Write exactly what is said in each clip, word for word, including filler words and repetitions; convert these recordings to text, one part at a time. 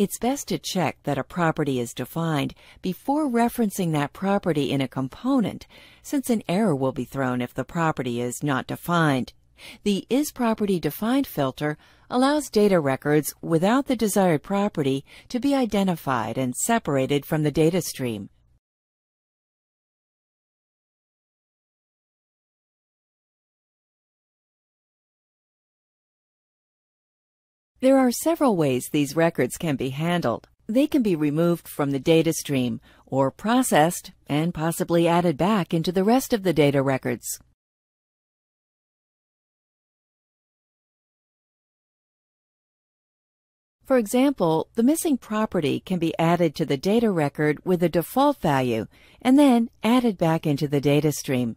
it's best to check that a property is defined before referencing that property in a component, since an error will be thrown if the property is not defined. The Is Property Defined filter allows data records without the desired property to be identified and separated from the data stream. There are several ways these records can be handled. They can be removed from the data stream or processed and possibly added back into the rest of the data records. For example, the missing property can be added to the data record with a default value and then added back into the data stream.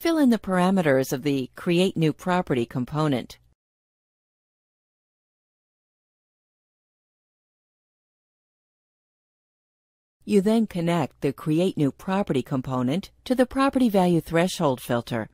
Fill in the parameters of the Create New Property component. You then connect the Create New Property component to the Property Value Threshold filter.